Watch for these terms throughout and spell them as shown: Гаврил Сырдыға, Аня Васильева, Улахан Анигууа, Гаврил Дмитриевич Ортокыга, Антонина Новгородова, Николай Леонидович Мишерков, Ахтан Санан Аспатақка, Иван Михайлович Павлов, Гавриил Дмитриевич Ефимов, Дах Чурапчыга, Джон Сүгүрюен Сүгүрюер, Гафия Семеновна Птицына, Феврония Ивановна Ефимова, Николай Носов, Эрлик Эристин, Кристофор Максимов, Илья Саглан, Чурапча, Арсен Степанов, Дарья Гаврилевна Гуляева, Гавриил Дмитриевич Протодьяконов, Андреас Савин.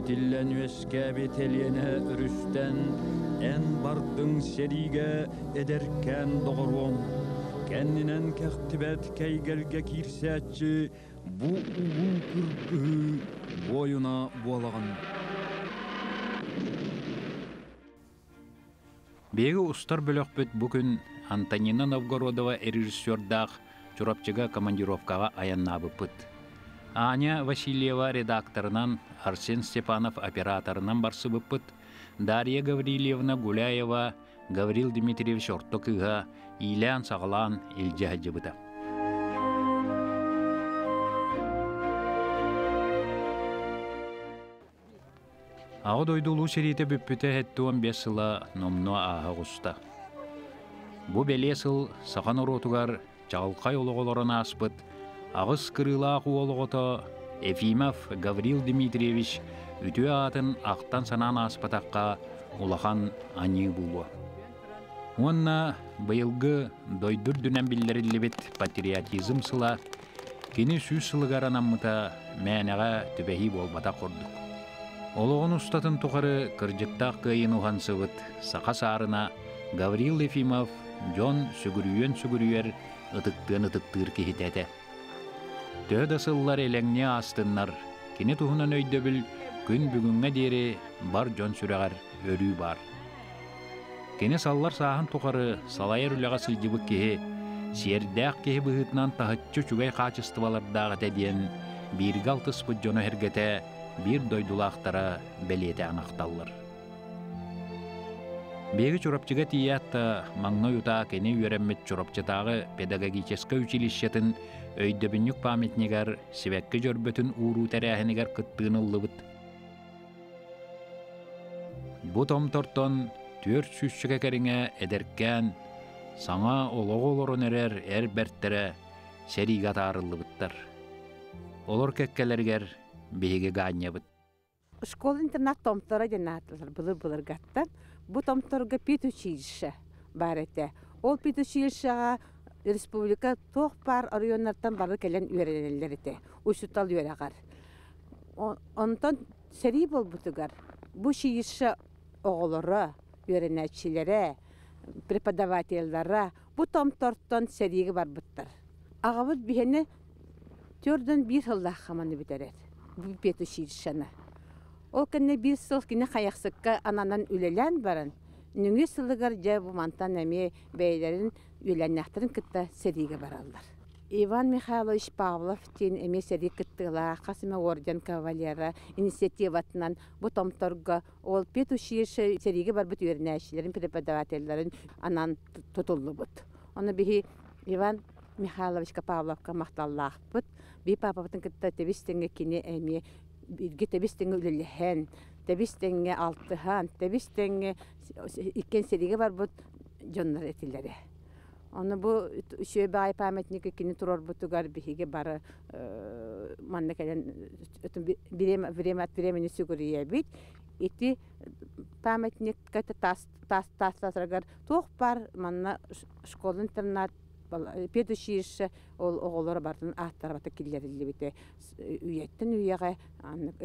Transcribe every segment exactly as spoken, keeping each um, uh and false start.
Итиллен өске бетелені үрістен, ән бардың сериге эдеркен доғырон. Кәнінен кәқтібет кәйгелге кирсәтші, бұ ұғын күргі бойына болаған. Бегі ұстар бөлік бүт бүкін Антонина Новгородова режиссер Дах Чурапчыга командировкаға аяннабы пыт. Аня Васильева редакторынан, Арсен Степанов операторынан барсыбы пыт, Дарья Гаврилевна Гуляева, Гаврил Дмитриевич Ортокыга, Илья Саглан, Илья Саглан. Аудойдулу серите бүппіті әттуан бесіла номно аға құста. Бұ белесіл сақан ұротығар чалқай олығыларын аспыт, ағыз кырыла ақу олығыта Ефимов Гавриил Дмитриевич үті атын Ахтан Санан Аспатақка Улахан Анигууа. Онна бұйылғы дойдыр дүнен білдерілі біт патриотизм сыла, кені сүй сылығаранамыта мәнеға түбәхи болбата құрдық. Олығын ұстатын тұқары кіржіктақ кайын ұған сывыт, сақа сарына Гавриил Ефимов, Джон Сүгүрюен Сүгүрюер ұтықтың ұтықтыр кейтәді. Төд асыллар әләңне астыннар, кені тұхынан өйді біл, күн бүгінге дері бар Джон Сүрәғар өрі бар. Кені саллар сағын тұқары салайыр үліға сылжыбық кейі, сердәқ кейі бұғытынан тағытчы чүгай қачыстывалардағы тәден, б бір дойдулақтара бәлеті анақталыр. Бегі Чурапчыға тиятта маңна юта кені үйерәммет Чурапчытағы педагогическа училищетін өйдөбіннік памятнегар, севәккі жөрбөтін уыру тәрәхінегар күттігін ұллыбыт. Бұ томторттон төр сүшшіға кәріңе әдірккен, саңа олоғолорын әрәр әр бәрттірі сәрігат арыллыбыттар. Олор кәккәлергер беге ғанья бұд. Школ-интернат томтора денатылар, бұлыр-бұлыр ғаттан. Бұ томторға педучилище бар әті. Ол педучилищеға республика тоқ бар районлардан бары келен үйренелер әті. Үсітал үйренағар. Онтан сәрі бол бұтығар. Бұ шиеше оғылыры, үйренәтшілері, преподавателлары. Бұ томторттан сәриге бар бұттар. Ағабыд бігені түрдің бір ғылдақ қаманы бітер әді. Бету ширешені. Ол кәне бір сыл кіне қаяқсыққа ананан үлелен барын, нүңі сылығар жа бұмантан әме бәйлерін үләннақтырын күтті сәриге баралдар. Иван Михайлович Павлов тен әме сәрі күттіғыла, қасыма орден кавалера инициативатынан бұтомторға ол бету ширеші сәриге бар бұт өрінәшілерін, преподавателлерін анан тұтылды бұт. Оны бігі Иван Михайловичка Павловка мақталлақ бұд. Бей папапытын күтті тәбістіңі кені әме, бірге тәбістіңі үліліхен, тәбістіңі алтыған, тәбістіңі үккен сереге бар бұд жонлар әтілері. Оны бұл үшөбі ай паметнекі кені тұрор бұтығар біхеге бары манна кәлен біремені сүгіріе бейд. Эти паметнек көті тастасырғар тоқ бар манна школ-интернат педушиеші ол оғылары бардың аттарбаты келерілі біті үйеттін үйеғі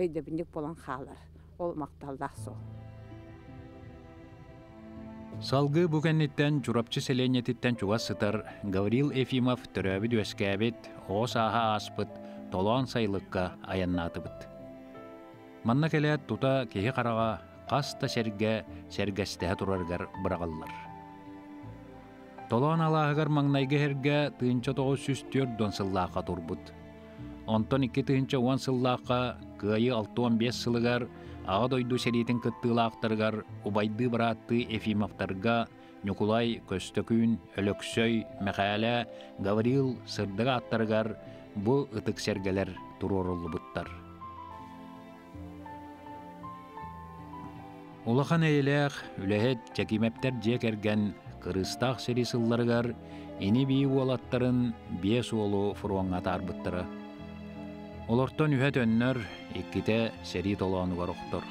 өйдебіндік болан қалар. Ол мақталдақ сол. Салғы бүкәнеттен Чурапчы селенететтен чуға сытар Гавриил Ефимов түрәбіт өскәбет, оғыс аға аспыт, толуан сайлыққа аяннаты бұт. Манна кәлі тұта кеғі қараға қаста сәрге сәргәстіға тұрарғар бұрағалар. Толуан алағығар маңнайғы әрге тысяча тоғыз жүз төрт сыллаға тұрбұд. Онтон екі тысяча он сыллаға күйі алты он бес сылығар аға дойду сәретін күттілақтырғар ұбайды бұратты Ефимовтарға Николай Көстөкін, Өлөксөй, Мәқәлі, Гаврил Сырдыға аттырғар бұ ұтық сәргелер тұрорылы бұттар. Улахан әйләғ, үләхет чәкімәптер жек әрген Кырыстақ сересылларғар, ені бейу олаттарын бес олу фруанғатар бұттыры. Оларттан үхәт өннөр, еккіте сәрі толуанығар ұқтыр.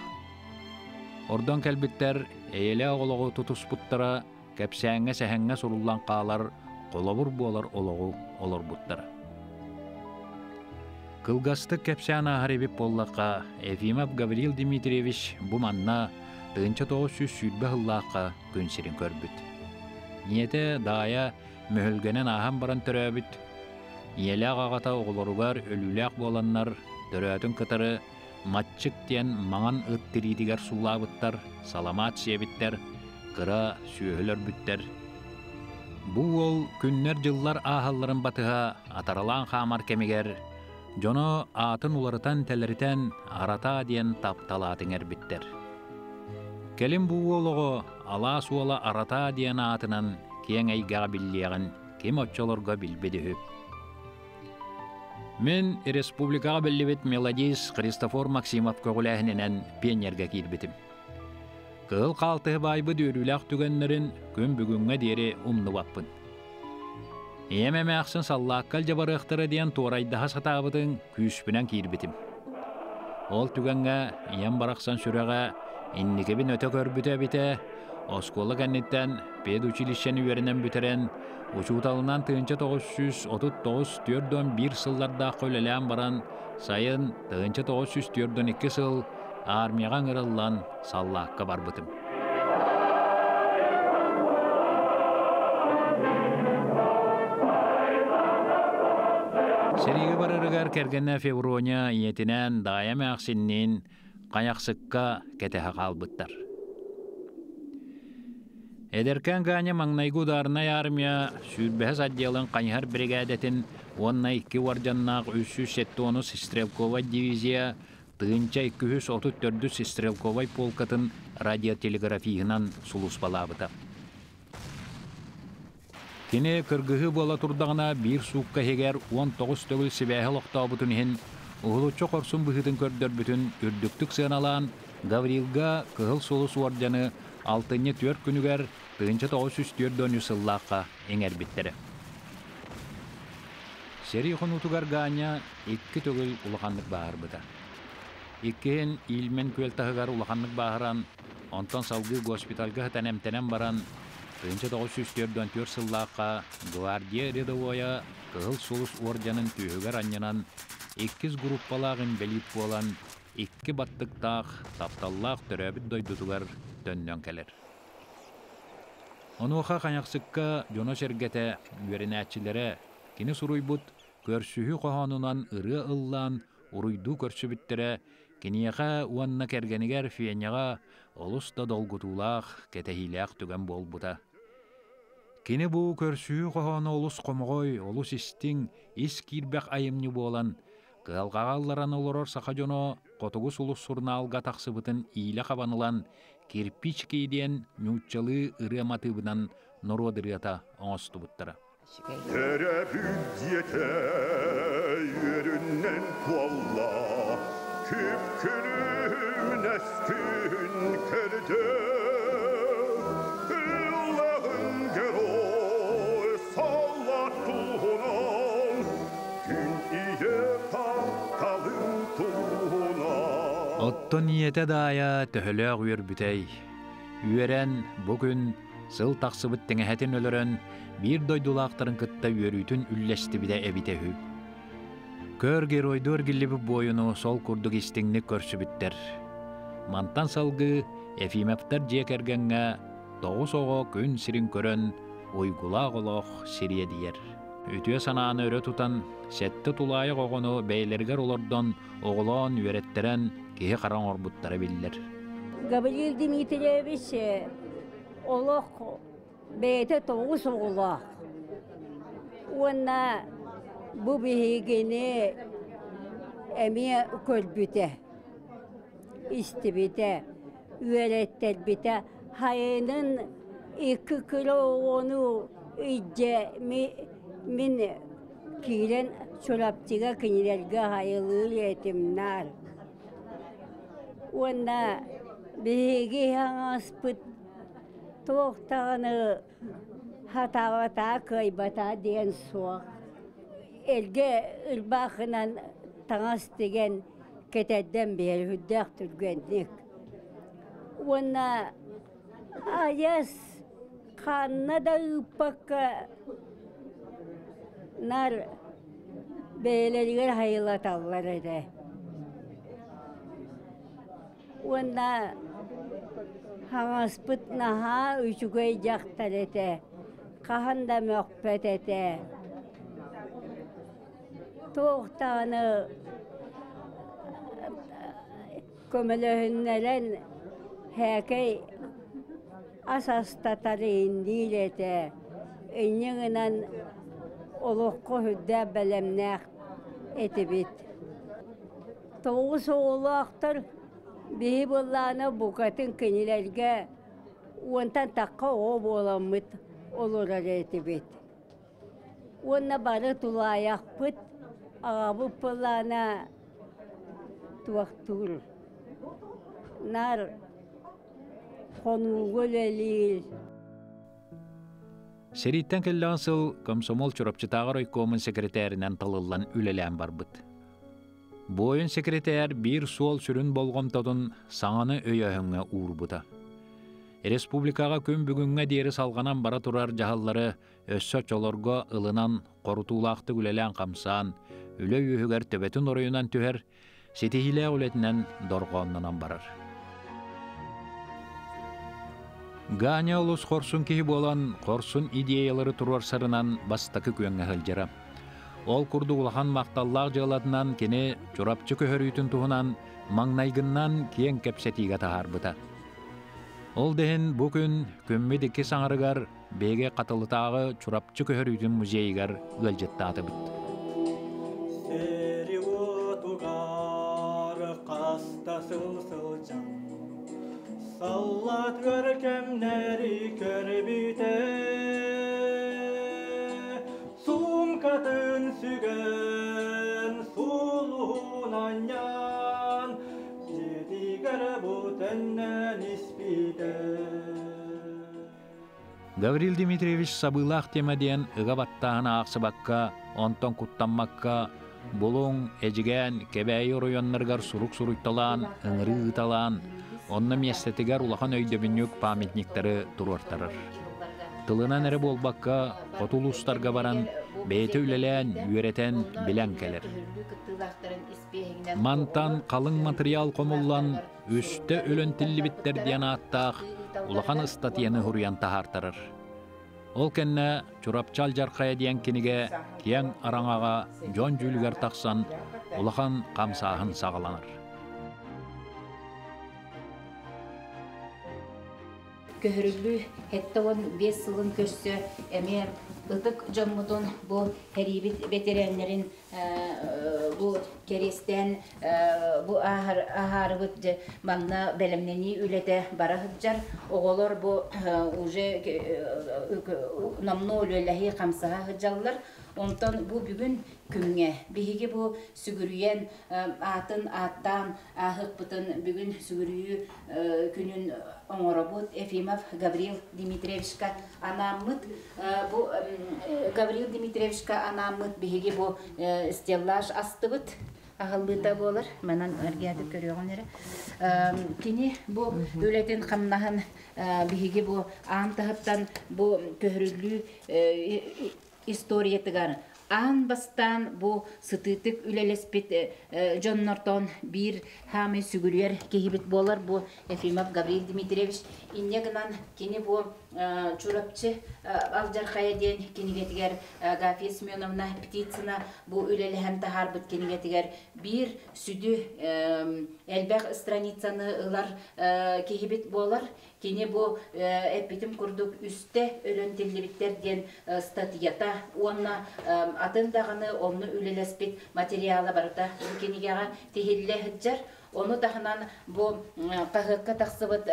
Ордан кәлбіттер, әйелі оғылығы тұтыс бұттыры, кәпсәңі сәхәңі сұрылан қалар, қолабыр болар олығы олар бұттыры. Кылгастык кепсяна харебип боллақа, Ефимов Гавриил Дмитриевич буманна тысяча тоғыз жүз сексен бес жыллақа күн сирин көрбіт. Ниете дая мөхілгенен ахам баран түрәбіт. Елі ағағата оғылыруғар өліләқ боланнар түрәтін кытыры матчык тен маңан ыттиридигер сулабыттар, саламат себиттер, кыра сүйөлөр бүттер. Бу ол күннөр жыллар ахалларын батыға атаралан хамар кемигер, жоно атын уларытан тәліритен арата ден тапталатын әрбіттер. Келім бу олығы ала суала арата ден атынан кең айгаға биллеген кем отчаларға билбеді хөп. Мен республикаға білдебет мелодист Кристофор Максимов көғіләхінінен пенерге келбетім. Кыл қалтығы байбы дөріләқ түгеннерін күн бүгінге дере ұмны баппын. Емеме ақсын саллаққал жабарықтыры дейін торайдаға сатабытың күйшпінен келбетім. Ол түгенге ем барақсан сүріға иннекебін өте көрбіте біте, осколы кәнеттен педучилищен үйерінен бүтерен, учуталынан тысяча тоғыз жүз отыз тоғыз - төрт жүз он бір сылларда көлелән баран, сайын тысяча тоғыз жүз төрт жүз он екі сыл армияға ырыллан саллаққа барбытым. Сереге барырыгар кергенне Феврония иетінен дайым ақсиннен қаяқсыққа кетеха қалбыттар. Эдеркен ғане маңнайгударнай армия сүрбәз отделын қайғар бригадетін оннайки варданнақ үш жүз жеті сестрелковай дивизия тысяча екі жүз отыз төрт сестрелковай полкатын радиотелеграфиянан сулус балабыта. Кене кыргығы бола турдағына бір суққа хегер он тоғыз төгіл сибәхі лоқтау бұтын хен, ұғылучы қорсын бұхытын көрдер бүтін үрдіктік сыналан Гаврилға кығыл сулус варданы алтынне төрт күнігер тысяча тоғыз жүз төрт жыллаққа еңер біттері. Сәрі құнутығар ғаня екі түгіл ұлықанлық бағыр бұта. Еккен илмен көлтағығар ұлықанлық бағыран, онтан салғы госпиталға тәнем-тәнем баран, тысяча тоғыз жүз төрт жыллаққа Гвардия Рядовоя Кығыл Сулыс Ордянын түйігер аннянан екі группалағын бәліп болан, Икки баттықтақ, тапталлақ түрәбіт дойдудығар төннен кәлір. Онуға қанақсыққа жоно шергеті өрінәтшілері кені сұруй бұд, көршігі қоғанынан ұры ұллан, ұруйду көрші біттірі, кенеға уанна кәргенігер фиенеға олыста долғытулақ, кетәхиләқ түген бол бұта. Кені бұ көршігі қоғаны олыс қомғой, олыс істің, ес кирбәқ айымны болан, Кылғағалларан олырор сақажоно қотығы сұлыс сұрналға тақсыбытын ийлі қабанылан керпич кейден нүтчалы ұрыматыбынан нұродырыата оңысты бұттыра. Отто ниете дая төхілі үйір бүтей. Үйерен бүгін сыл тақсыбыт теңәхетін өлірін, бір дойдулақтарын кытта үйіруйтін үлләсті біде әбіте хүй. Көр геройдор келіп бойыну сол күрдік істіңні көрші біттер. Мантан салғы Ефимовтар жекергенге тоғыз оғы күн сирин көрін, ойгулақ-олақ сирия дейер. Үтіе санааны өрі тұтан, сәтті тұлайық оғыну бәйлергер олардан оғылан үйереттірен кейі қаран орбуттары білдер. Гавриил Дмитриевич олық бәйті тоғыз оғылақ. Оны бұ бігені әме көл біте, істі біте, үйереттер біте. Хайының екі күлі оғыну үйдеме Мен кейлен Чурапчыга кенелерге хайылыр етімнар. Онда бігі хаңаспыт тоқтағыны хатағата көйбата деген суақ. Әлге үрбақынан таңас деген кетәдден бер үддәқ түргендік. Онда аяс қанна да үппаққа Нар бәйләлігер хайылат алылар еді. Онда хаңаспыт наға үшігөй жақтар еді. Қағанда мөқпет еді. Тоқтағаны көмілігіннелен хәкей асастатары индейді еді. Инегінен олыққы хүдді бәлемнәқ әті бет. Тоғыз оғылы ақтыр бейі болланы бұқатын кенелерге онтан таққа оғып оламыд олырар әті бет. Онна бары тұлаяқ бұд, ағабы болланы туақтыр. Нар қонуғыл әлейіл. Сериттен келліған сыл комсомол Чурапчытағар ойкомын секретарынан талылан үлелен барбыт. Бойын секретар бір сол сүрін болғым тодын саңаны өйәхіңе уырбыта. Республикаға күн бүгінге дері салғанан бара тұрар жағалары өссө чолорға ылынан қорытулақты үлелен қамсан, үлі үйігер төбетін орайынан түхер, сетихиле үлетінен дорғанынан барар. Ганя олыс қорсын кейі болан, қорсын идеялары тұрварсарынан бастықы көңгі ғылжыра. Ол күрді ұлған мақталлақ жалатынан кені Чурапчы көхір үйтін тұғынан, маңнайгыннан кейін кәпсетігі тағар бұта. Ол дейін бүкін көммедекі саңырығар беге қатылытағы Чурапчы көхір үйтін музейгар ғылжытта аты бұт. Сәрі отуғар қастасыл-сыл жан, Салат көркемнәрі көрбіте, Сумкатын сүген сұлуынан ян, Едігір бұтыннән іспіте. Гаврил Дмитриевич сабылақ темеден ғабаттағына ақсыбаққа, онтон құттаммаққа, бұлың әжіген кәбәйі ройоннырғар сұруқ-сұруқталан, ұңыры ұталан, Онна местетігер улахан өйдөбіннік памятниктары тұрыртарыр. Тылынан әрі болбаққа, қотул ұстарға баран, бейті үлелен, үйретен білен келер. Мантан қалың материал қомыллан, үсті өлентілі біттер дияна аттақ, улахан ұстатияны хұриян тағартарыр. Ол кәнне Чурапчал жарқая дейін кеніге, кейін араңаға жон жүлгер тақсан, улахан қамсағын сағаланыр. Көрілі әттіғын бес сылын көрсі әме ұлтық жамғыдың бұл әрейбет ветеранлерін бұл керестен бұл ағарғыт маңна бәлімнені үлеті барағыджар. Оғылар бұл ұжы намны өлеләғі қамсаға ғыджалылар. Онтан бұл бүгін күңе. Бігіге бұл Сүгүрюен атын, аттан, ағық бұтын бүгін Сүгүрюі күнін оңырабыт Ефимов Гавриил Дмитриевичка анамыт. Бұл Гавриил Дмитриевичка анамыт бігіге бұл стеллаж астыбыт. Ағылбыта болыр. Мәнан әргеді көріғын әрі. Кені бұл өлетін қамнағын бігіге бұл аң тағыптан бұл көрілі историятыгар аң бастан бұл сытытық үлелеспет Джон Нортон бір хамы сүгүрер кейбет болар бұл Ефимов Гавриил Дмитриевич иннегінан кені бұл Чурапчы алжарқая ден кенігетігер Гафия Семеновна Птицына бұл үлеліхен тағар бұт кенігетігер бір сүді әлбәқ страницаны ұлар кейбет болар Кені бұл әппетім күрдік үсті өлентелебеттерден статията, онына атындағыны, оны үлелеспет материалы барыда. Кенігеға тегелі ғыджар, оны дағынан бұл қағыққа тақсыбыт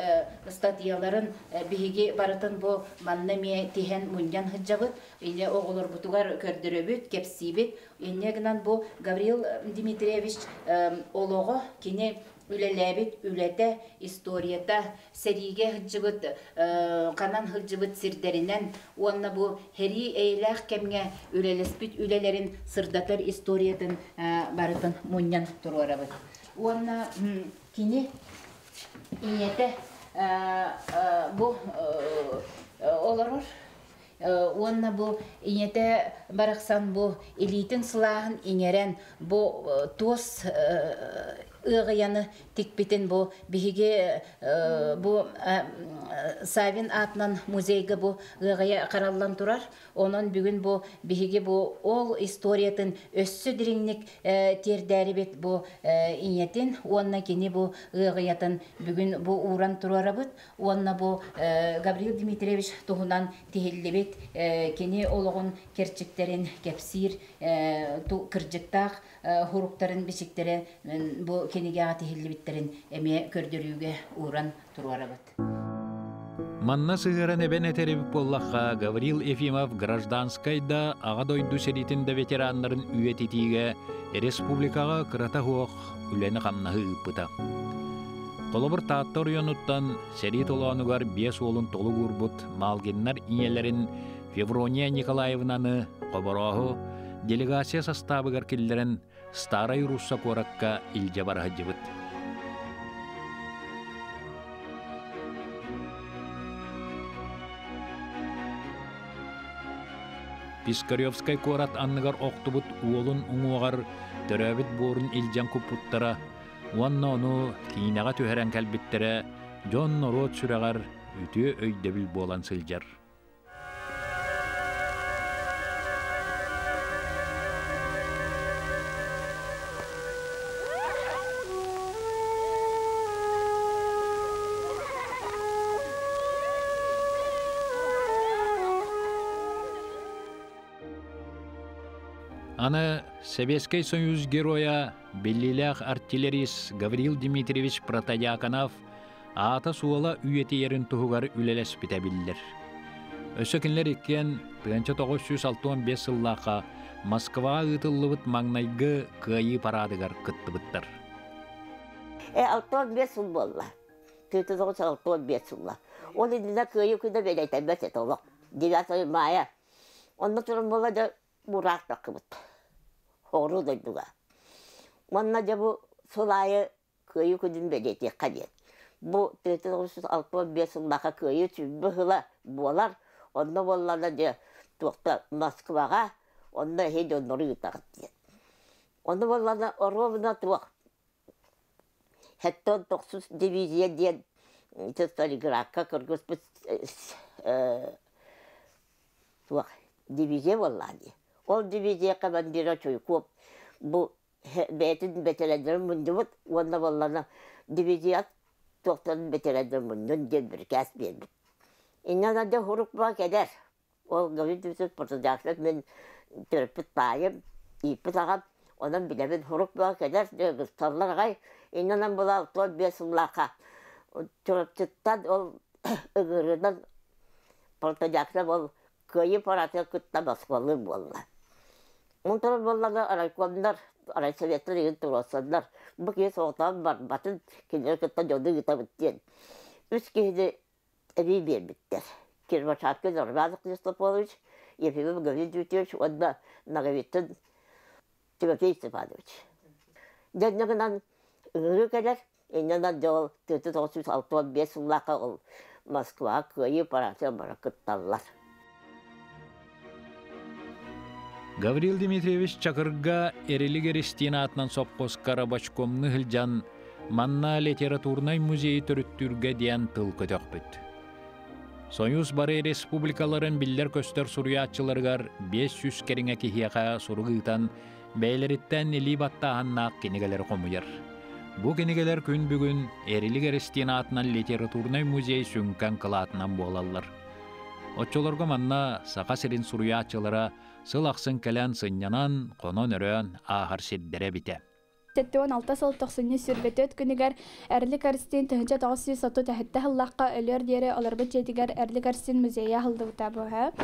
статияларын бігеге барытын бұл маннаме теген мүнген ғыджабыт, ене оғылыр бұтығар көрдірөбіт, кепсейбіт. Енегінен бұл Гавриил Дмитриевич олығы кені үлеләбет үләті историята сәриге ғыджыбыт қанан ғыджыбыт сірдерінен онына бұл хәрі әйләқ кәмге үлелеспіт үлелерін сырдатар историятын барытын мұннан тұру арабыт. Онына кені инеті бұл оларыр онна бу инете бараксан бу элитин сылаан инерен бу тос ыгыяны тикпетен бу биге бу Савин атнан музейге бу ыгыя караллан турар. Онон бүгүн бу биге бу ол историятын өссү дириңник тердерибет бу инетин онна кини бу ыгыятын бүгүн бу уран турарабыт. Онна бу Гавриил Дмитриевич тугунан тихиллебет кене олығын керчектерін кепсир кіржіктақ хуруктарын бешіктері бұл кенеге ағаты хелдебеттерін әме көрдіруге уран тұруарабыд. Манна сығырын әбен әтеріп боллаққа Гавриил Ефимов гражданскайда ағадой дүсеритінде ветеранларын үйететіге республикаға қыратағуақ үләні қамнағы ұпыта. Толыбыр таттар ұйынуттан сәрет олағанығар бес олын толы ғұрбыт малгеннар инелерін Феврония Николаевнаны қобарағы делегация составығар келдерін Старай Русса қораққа үлге барға жібіт. Пискаревскай қорат аннығар оқтыбыт уолын ұңуағар түрәбіт борын үлген күппұттара Уанна ону кейінеға төхерен кәлбеттері Джон Нұрот сүрәғар үті өйдебіл болан сылжар. Аны Советский Союз героя Беллилях артиллерист Гавриил Дмитриевич Протодьяконов ата суала үйетеерін тұғығар үлелес бітәбілдер. Өсекінлер еккен тысяча тоғыз жүз алпыс бес жыллаға Москва ұтылыбыт маңнайғы қайы парадығар күтті бұттар. алпыс бес жыл болла. тысяча тоғыз жүз алпыс бес жылла. Оны діна қайы күнді бәлейтәмес ет олық. девятого мая. Онда тұрын болады бұрақтық күбітті. Ору дойдуға. Манна жабу солайы көйі көдін бәдетек қадет. Бұ тысяча тоғыз жүз алпыс бес жылдаға көйі түбі ғыла болар. Онда боллана жа тоқты Москваға, онда хейді оныры ұтағып дед. Онда боллана оровына тоқ. Хәттон тоқсыз дивизия дед. Тестолигракқа күргіз біз тоқ дивизия болланы. Ол дивизия командира Чуйков. Бұ бәтін бәтеләдірін мұнды бұд. Онда боллана дивизия тоқтан бәтеләдірін мұндың ден бір кәс берді. Иннан ады ғұрық бұға кәдер. Ол ғұрық дүсіз Протодьяконов мен түріппіт тайым, иппіт ағам. Онан білемін ғұрық бұға кәдер. Құстарлар ғай. Иннан бұл алтон бес ұллақа. Чурапчыттан ол үңірінен Протодьяконов ол көйі параты күтті басқалы болла. Онтары болланы арайкондар, арайсоветтер егін тұрасандар. Бұл кез оқтан бар, батын кендер күтті жоңды күтті. Үз кейді әбей берметтер. Кирмашаткен Армазы Кристофорович, Ефимов Гавриил Дмитриевич, онда Нагавиттен Тимофей Степанович. Дәнігінен үңірі кәлер, енінен жоғыл тысяча тоғыз жүз алпыс бес ұллақа ол Москва көйі параты бара күтталар. Гавриил Дмитриевич Чакырга Эрлик Эристин атынан соққос Карабачкомны ғылжан манна литературнай музей түріттүрге дейін тыл көтөк бүт. Союз бары республикаларын білдер көстер сұруятчыларғар бес жүз керіңе кехияға сұрғытан бәйлеріттен елибатта аннақ кенегелер қомуяр. Бұ кенегелер күн бүгін Эрлик Эристин атынан литературнай музей сүнкен қылатынан болалар. Отчыларға манна сақа серін сұруятчылара сылақсын кәлән сыннянан қонон өрін ағар седдері біте. сексен алты сыл тұқсыны сүрбеті өткінігер Әрлік Әрістен тысяча тоғыз жүз сату тәхетті ғыллаққа өлер дері оларбыт жетігер Әрлік Әрістен музейі ғылды бұта бұға.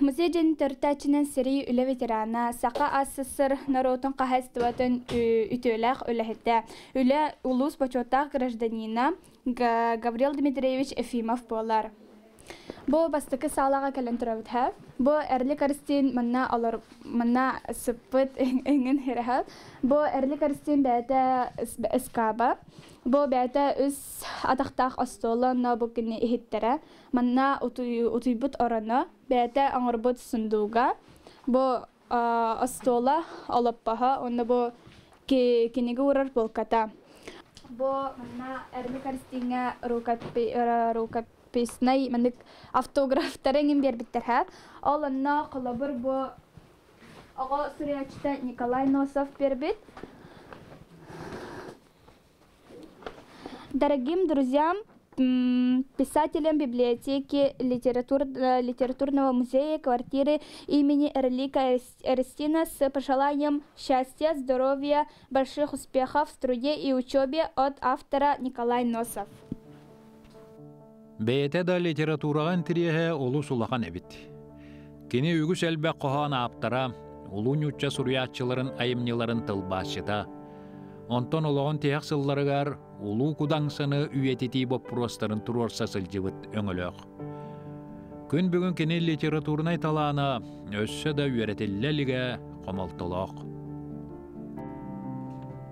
Музей жәнін түрті әчінен сәрі үлі ветерана, сақа асысыр наротын қағайстуатын үтіләқ өләхетті. Үлі ұлыс бачотақ гражданина Гавриил Дмитриевич Ефимов болар. Бо бастыкы салага калентравит хав. Бо Эрлик Эристин манна алар манна сыппыт эңин херхав. Бо Эрлик Эристин бәйта эскаба. Бо бәйта үз атақтақ астолына бүкіне ихиттара. Манна утуйбут орана бәйта аңырбут сундуга. Бо астола алаппаха. Онна бо кенеге урар болката. Бо манна Эрлик Эристинге рукаппи. Песней, мандик автограф тареним бербиттерха. Оланна колабор бо ага сурячта Николай Носов бербит. Дорогим друзьям, писателям библиотеки литератур, литературного музея квартиры имени Эрлика Эристина с пожеланием счастья, здоровья, больших успехов в труде и учебе от автора Николай Носов. Бәйті да литератураған тірегі олу сулақан әбіт. Кені үгіс әлбә қоған аптара, олуң үтчә сүріятчыларын айымнеларын тылбашыта. Онтон олуғын тияқ сылларығар, олу құдаңсыны үйететі боп простарын тұрорса сылжывыт өңіліқ. Күн бүгін кені литературын айталана, өссі да үйеретелілігі қомалтылық.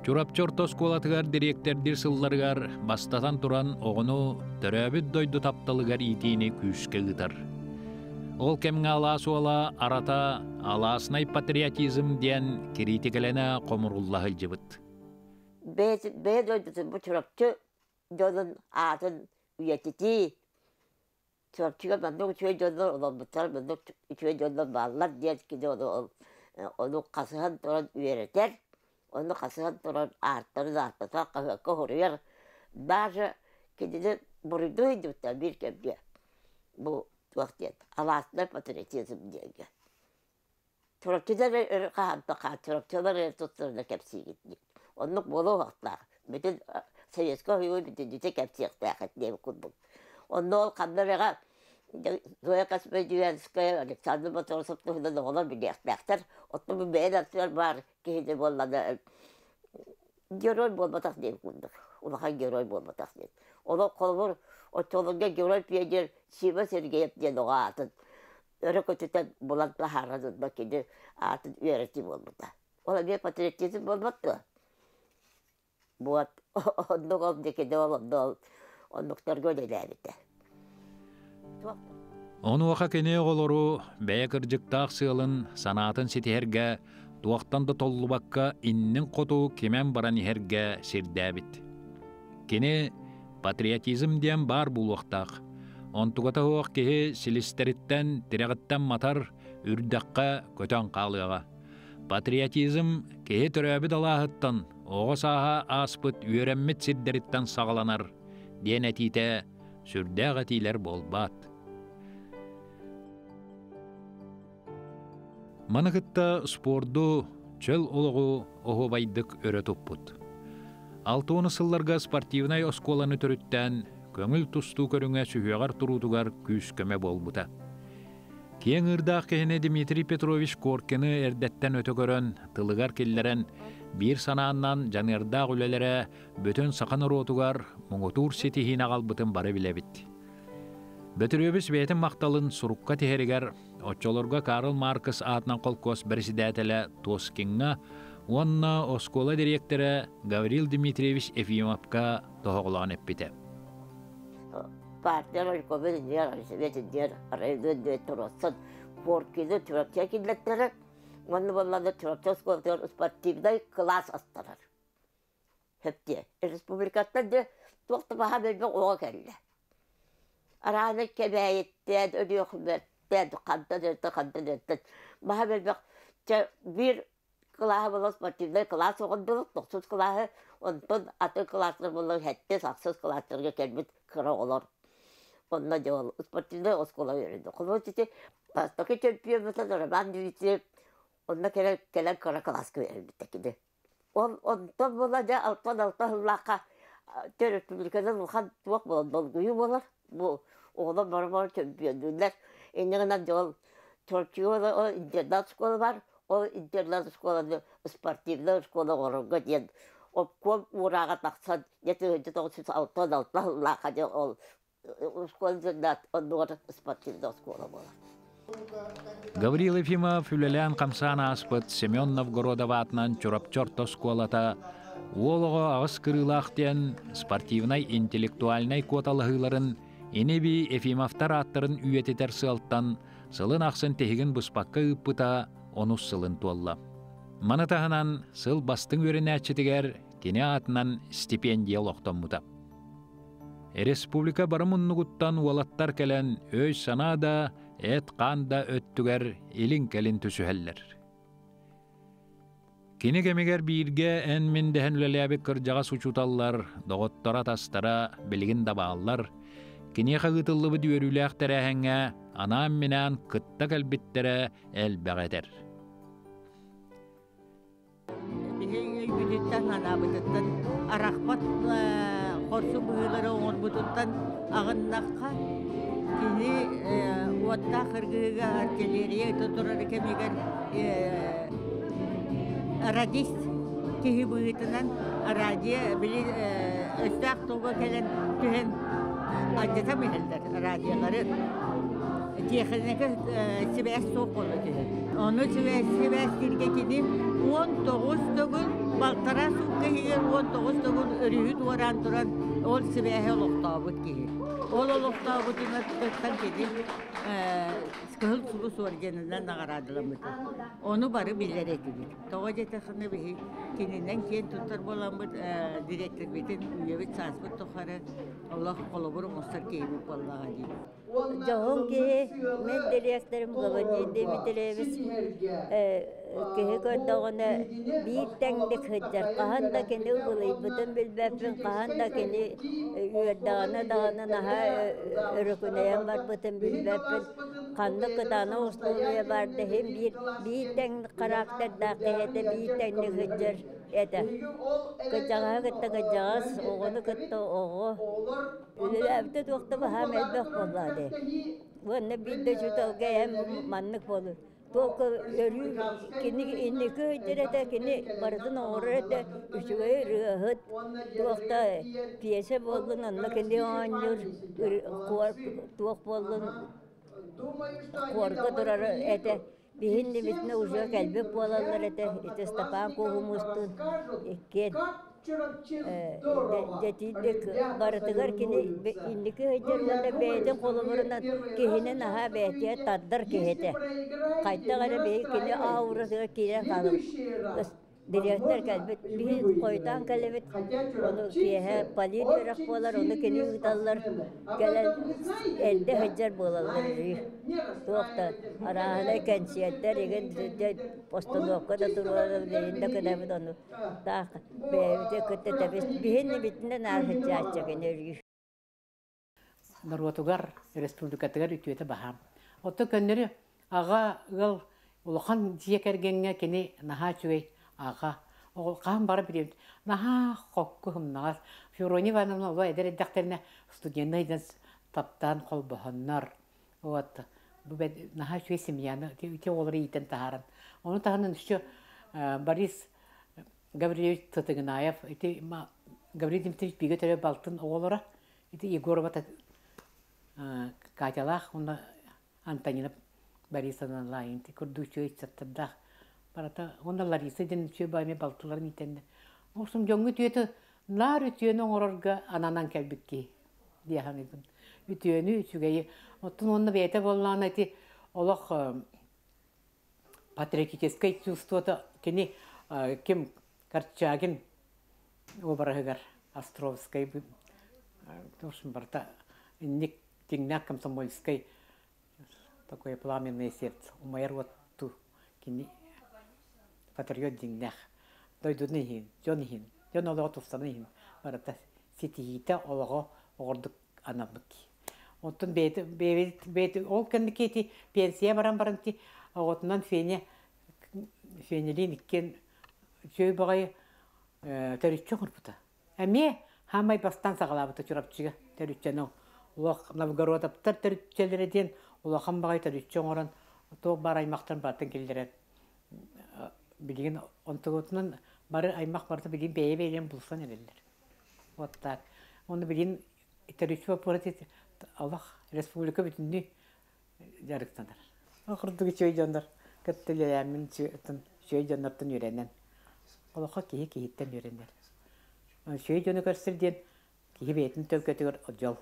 Чурапчорто сколатыгар директердир сылларыгар бастатан туран оғыну төрәбіт дойду тапталыгар итейіне күйшке ғытар. Ол кемің аласы ола арата аласынай патриотизм ден керейтекелена қомыруллахы жібіт. Бе дойдысын бұ Чурапчы жолын атын үйететі. Чурапчыға мәндің үшуе жолын оламбыттар, мәндің үшуе жолын балылар ден кені оны қасыған туран үйеретер. Он касыған тұран арттарын артыса қағаққа құрыяр. Бажы кедені бұрыды өйдіптен бір кәмге. Бұл уақытет. Аласынай патриотизм дейінгі. Чурапчыдар өрі қағамта қа, чурапчылар өрі тұттырына кәпсі кетті. Оның болу уақытла. Бөтін советско үйі бөтін дүті кәпсі еқті әқет дейін күн бұл. Оның ол қамдарыға Зоя Касмедюенская, Александр Баторсовтың ола білектәқтір. Отты бүмейін әртілер бар. Кейді болады. Герой болматақ дейін күндік. Улахан герой болматақ дейін. Оны қолғыр, отчолыңға герой пейдер Сима Сергеев дейін оға атын. Өрі көтітен болатла харазында кені атын үйереті болмата. Ола мен патриотизм болматты. Бұат, оның ол декені олымды ол, онықтарға өлеләбіті. Оны уаққа кене қолыру бәйкіржіктақ сыылын санатын сетіғерге туақтанды толлубаққа иннің қоту кемен баран ехерге сердәбіт. Кене патриотизмден бар бұл уақтақ. Онтығата уақ кеге селестеріттен, тірегіттен матар үрдаққа көтен қалыға. Патриотизм кеге түрәбіт алағыттан, оғы саға аспыт үйереммет сердеріттен сағаланар. Ден әтейте сүрдәғатилер болбат. Манықытта спорду, чөл олығу оғубайдық өретіп бұд. Алтуыны сылларға спортивнай осколаны түріттен, көңіл тұсту көріңе сүйеғар тұрудығар күйіс көме болбыта. Кейін ұрдақ кейіне Дмитрий Петрович Коркені әрдеттен өті көрін, тылығар келлерін, бір санааннан жанырдақ үлелері бөтін сақаныр отығар мұңытур сетихін ағал бұтын бары білебіт. Бөтірөбіз бәйтін мақталын сұрыққа тегерігер, отчоларға Карл Маркс атынан қолқос бірсідәтілі Тоскинға, онына оскола директоры Гавриил Дмитриевич Ефимовқа тоғылан әппеті. Партия өлкөбін дер, өлкөбін дер, рейден дер тұрысын, қоркені түріпте келдеттірі, оны болғанды түріпте өскөптер спортивдай класс астырыр. Хөпте, республикаттан де тоқты баға бөлбің оға кәлі. Аранын кәбәйеттен, өне өкіметтен, қамдан өрттен, қамдан өрттен. Маға бөлбек, бір қылағы болу спортивный қылас оғындылық, тоқсыз қылағы, онтын атын қыласыр болу, әттес ақсыз қыласырға кәлмет қыра олар. Онна де ол, спортивный оскола өрінді. Құлмын тесе, бастықы чемпионымыздан ұрыман дүйісі, онна келен қыра қыласқы өрінді. Онтын бола да алтын-алтын ұллаққа, төр өкімілікенің ұлқан туақ болуын күйі болар. Бұл оғылым бар-бар төмпендіңдер. Еніңінен де ол Түркия ол интернат школы бар. Ол интернат школы спортивный школы орынғы ден. Обком ұраға тақсан, жеті жүз тоқсан алтыдан алтыдан лақа ден ол Гавриил Ефимов, Улахан Анигууа Аспат, Семен Новгородова атынан Чурапчор тоскуалата, Уолого ағыс кырылақтен спортивной интеллектуальной коталығыларын, Энеби Ефимовтар аттарын үйететер сылттан, сылын ақсын тегін бұспаққа ұппыта, онус сылын туалла. Манатағынан сыл бастың өріне әтшетігер, тене атынан стипендия лоқтан мұта. Республика барымыннығыттан уалаттар кәлін өй санада, әт қанда өттігер, елін кәлін түсі әллер. Кені кәмегер бейірге ән міндіхін лөләбі кіржағас ұчуталлар, доғыттара тастара, білгін дабағалар, кені қағытылы бұд өрілі әқтәрі әңі, анам менен кытта кәлбеттері әл бәғетер. Бүдеттен, ана бүдеттен, арақпатла, қорсы бұйылары оңыр бұдеттен, ағындаққа, кені уатта қырғыға аркелерия тұтырары кемегер радист кеғі бұйытынан радия білі өсті ақтуға кәлін түхен аддета мәлдер радиялары текілігі сібәс соқ олы түхен оны сібәстілге кеден он тоғыз түгін балтара сұқ кеғігер он тоғыз түгін үрігі туаран тұран ол сібәхе олықтауыт кеғі ол олықтауыт өттен кеден Скыл сұлыс оргенінен ағарадылымыды. Оны бары білер етігер. Тоға жетіқіні бігі кенінен кен тұттар боламыз директор бетін үйевіт саспыт тұқары Аллах қолыбыр мұстар кейміп болаға дейді. Жоғын кеғі мен директорым ғабадин демітілеміз кеғі көрдіғына бейттәңдік хыджар. Қағанда кені ұғылайып бұтын білбәппін, қағанда кені үйердіғана-дағана наға үрікінеян бар бұтын білбәппін. Қанды қытаны ұстылуы барды, хем бейтәңді қарақтар дақы әді, бейтәңді ғыджыр әді. Қыджаға күтті қыджағыз, оғыны күтті оғы. Үлі әбді тұқты бұхам әлбәқ болады. Оны бейді жұтауға әм маңнық болу. Тоқы өрі кені ғыджыр әді, кені барыдың оғыры әді, үшігі рұғыт. Тоқта пиесі болдың, оны кені аңыр, тоқ болдың. Қорғы тұрары әді, бейін немесіне ұжы кәлбіп болалар әді, әді Стапан Қоғымыстың әккен жетіндік барытығар кені индікі ғайдерлерді бәйдің қолымырынан кейінен аға бәйте таддыр кейді. Қайтта ғана бейін кені ауырысыға кейден қалым. Директор кәлбіт, бейін қойтан кәлбіт, оны кейі палин бірақ болар, оны кені ұйталар, кәлін әлді ғыджар болалар жүй. Тоқты, арағына кәнсияттар, еген дүзді постановқа да тұрғалар, бейінді көнәмін оны. Тақ, бейінді көтті тәбес, бейін бетінден арғыджа атшы кені жүй. Нарватуғар, республикатығар үйтеті бағам. Отты көндері аға ғыл ұлықан жекергенге кені наға чүгей. Аға, оғыл қағым бары білемді. Наға қоққы ғымнағаз. Феврония Ивановна ұлай әдер әддәқтеріне студенті айдан таптан қол бұғыннар. Наға үші семьяны, өте олары етін тағарын. Оны тағынан үші Борис Гавриевич Тотығынаев, Гаврил Дмитриевич бейгі төрі балтын оғылары, Егорова Катялақ, оны Антонина Борисовна лайын, күрді үші өйтсаттырдақ. Онда Ларисаден сөйбайме балтыларын етенді. Осым жоңғы түйеті нар өтүйені оңырарға ананан кәлбікке дейхан едім. Өтүйені өтігейі. Оттың онына бәйті болған әйті олақ патриотическай чувствоты кені кем Карчагин обарығығар Островскай. Осым барта нек теңнақ комсомольскай такое пламенное сердце. Умайыр отту кені патриот деңнәқ, дойдуны ең, жон ең, жон олығы тұфсаны ең, барыта сетігейті олығы оғырдық анамық. Оттың бәйті ол көндік еті пенсия баран-баран ті, оғытынан фенелейін үккен жөй бағай төрүтчі құрпыта. Әме хамай бастан сағалабыта Чурапчыга төрүтчені. Олық Новгородтар төрүтчелереден, олықын бағай төрүтчі оңырын, тоқ бар аймақтан бартын келдерен. Білген онтығытынан бары аймақ барты білген бәйе-бәйлен бұлсан әлелдер. Оны білген төрүші бапырат Аллах республика бүтүндү жарыктандар. Акырдыгы чөйдөндөр кеттелеямин чөйдөн чөйдөнөртөн үйрөнөн. Аллахка кийи кийиттен үйрөнөр. Чөйдөнү көрсөтүп, кийбетин төвкөтөр жол.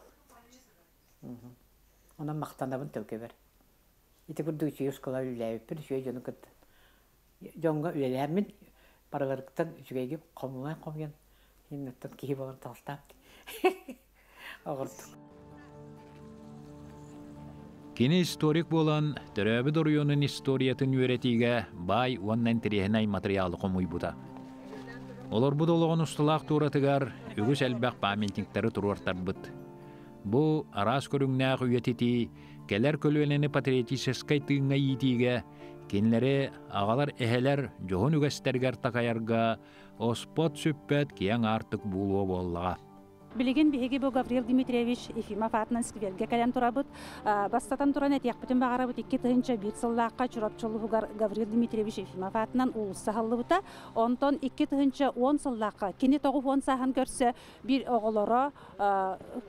Анан мактанабын төвкөбөр. Ити курдугу чөй школа үлөлөп, чөйдөнү кет. Жонго үлөлөмин параларктан чөйгө комулай комген. Иннеттен кийи болор талстап. Агырдык. Кини историк болан, Төрөбүт районунун историятын үйрөтүүгө бай уаннан тирехинай материалы комуйбута. Олар будологон устулак туратыгар, үгүс элбак памятниктери туруартарбыт. Бу арас көрүңнак үйөтити, келер көлөнүн патриотическай тыынга ийитиге, кинлери агалар эхелер жогон үгөстергер такаярга, оспот сүппөт кияң артык буулоо боллага. Билеген биһиги бу Гавриил Дмитриевич Ефимов атынан скверге калем турабыт. Бастатан туран этияк бүтүн багарабыт икки тыынча бир сыллаакка Чурапчылуугар Гавриил Дмитриевич Ефимов атынан улус сахаллыбыта. Онтон икки тыынча он сыллаакка кини тогуп он сахан көрсө бир оголоро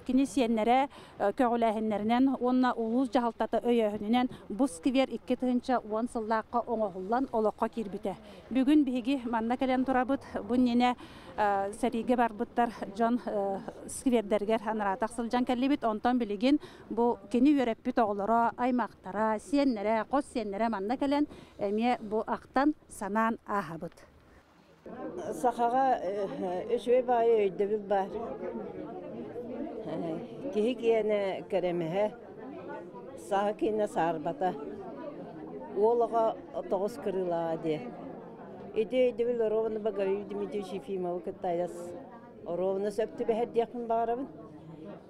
кини сиеннере көгүлэхиннеринен онна улус жахалтата өйөһүнүнөн бу сквер икки тыынча он сыллаакка оңохуллан олокко кирбите. Бүгүн биһиги манна калем турабыт. Бу нене сариге барбыттар Джон сквердергер анаратак сылжан келибит. Онтон билигин бу кини үйрөппүт оголоро аймактара сиеннере кос сиеннере манна келен эме бу Ахтан Санан Аспатақка. Сахага өшөй баай өйдөбү бар. Кихи киене керемеге сага кине сарбата. Олага тогуз кырыла де. Иде өйдөбүл ровно Гавриил Дмитриевич Ефимов кытайас. Ровно сөптү бэхэ дьякын бағарабын.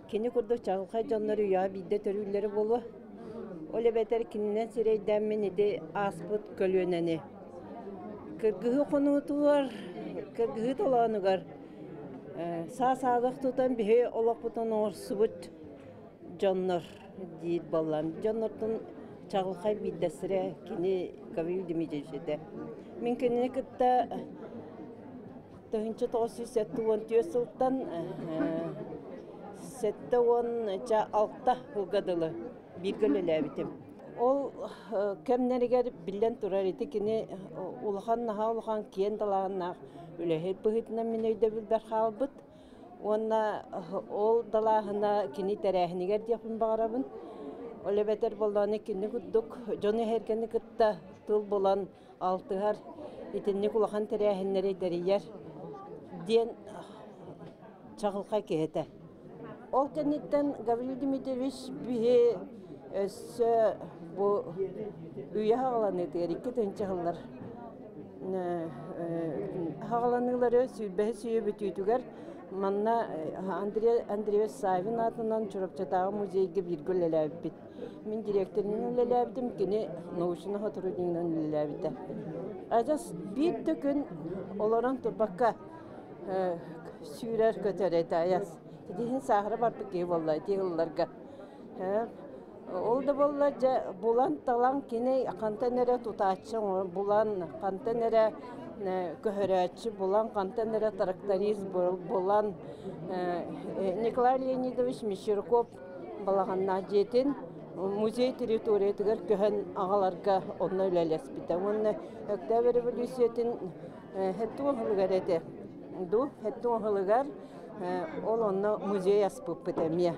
Кені күрдік чағылқай жанлары ұя бидді төрілері болу. Оле бәтер кінінен сирейден мен еді аспыт көлөнені. Кыргығы қонуытуар, кыргығы толағынығар. Са-садық тұтан бүйе олақпытан орсы бұд жанлар дейд балам. Жанлардың чағылқай биддәсірі кені Гавриил Дмитриевич еді. Мен кініне күтті Төнче тосы сеттуон төсөлтан сеттуон ча алта угадылы бигелелебитим. Ол кемнерге билен турар итикини Улахан Нахалхан кендаланна үлехеп быгытна минейде билбер халбыт. Онна ол далахына кини терехнигер депин багарабын. Олебетер болданы кини күддүк жоны херкени кытта тыл болан алтыгар итинни Улахан терехнери дерийер. Ден чағылқа кейті. Ол кәнеттен Гавриил Дмитриевич бүйе өсі үйе хағаланыды әрекке төнші ғылар. Хағаланылары сүйбәхі сүйе бөтейтігер. Манна Андреас Савин атынан Чурапчатағы музейге біргіл әләбіт. Мен директорының әләбітім, кені наушына қатырудыңнан әләбіті. Әжас бір түкін оларан тұрбаққа сүйрер көтереді аяз. Дейін сағыры барпы кей болай, дейілілерге. Ол да болай, бұлан талан кеней қантенере тұтатшы, бұлан қантенере көхіретші, бұлан қантенере тарактарист, бұлан Николай Леонидович Мишерков балағанна жетін музей территориятығыр көхін ағаларға оны өлелеспеді. Оны өктәбі революциятын әтті оңғылғар әді. Ду, хэтту оғылығар, ол онна музей аспып бітәме.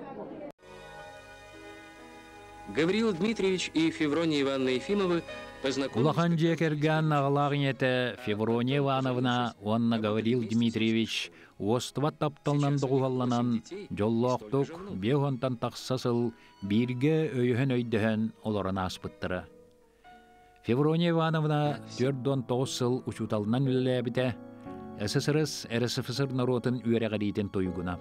Гавриил Дмитриевич и Феврония Ивановна Ефимовы познакомились... Улахан джекерген ағылағын еті Феврония Ивановна, онна Гавриил Дмитриевич, уостыва тапталнан дұғығаланан, жоллоқтық, беғонтан тақсасыл, бирге өйіхін өйдіхін оларын аспыттыры. Феврония Ивановна төрдон тоғысыл ұшуталынан үліләбіті, СССРС РСФСР народын үйрәғаритен тойгуна.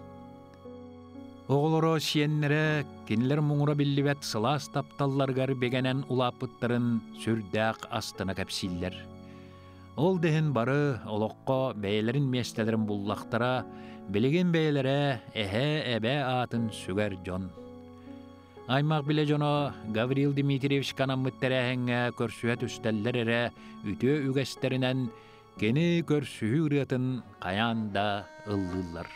Оғылыры сиеннері кенілер мұңыра білдібәт сылас тапталларғар бегенен ұлапыттарын сүрдәқ астына кәпсиллер. Ол дейін бары олыққа бәйлерін местелерін бұллақтыра, білеген бәйлері әхе-әбә атын сүгер жон. Аймақ біле жоно Гавриил Дмитриевич канамыттәрәхіңе көрсуәт үстәллер әрі үті үгәстерінен кені көрсүгүр атын каянда ыллылар.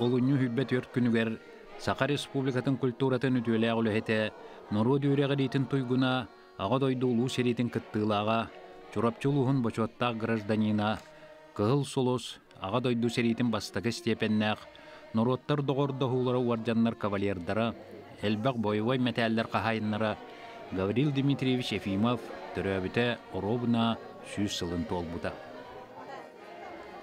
Олунью хүббәт өрт күнігер, Сақа Республикатын культуратын үтілі әғіліхеті, Нұрғыд өрегілетін тұйгына, Ағадойды ұлу серетін күттілаға, Чурапчылығын бачуаттақ гражданина, Кығыл солос, Ағадойды серетін бастығы степеннәқ, Нұрғыттар доғырды ғулары уарджаннар кавалердары, Әлбәқ бойвай мәтәлдер қағайыннары, Гавриил Дмитриевич Ефимов түрәбіті ұробына сүйіз сылын толбыта.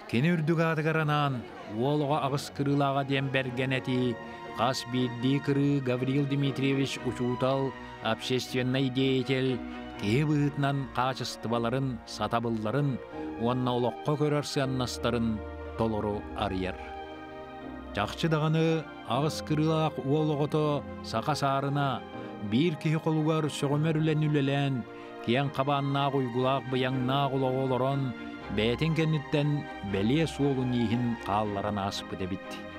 Кені үрдігі адығаранан, олға ағыс кырылаға дем берген әті, қас бейді кыры Гавриил Дмитриевич ұшуытал, общественной деятель, кебі ғытнан қачыстыбаларын, сатабылларын, онна олыққа көрерсі аннастарын толыру арияр. Жақшы дағаны ағыс кырылақ олғыты сақасарына, бір кей қолуғар сөғымерлен үлелен, киян қабанна құйғылақ бұянна құлағы олырын, Бәтен кәніттен бәле суолын ехін қалларан асып өте бітті.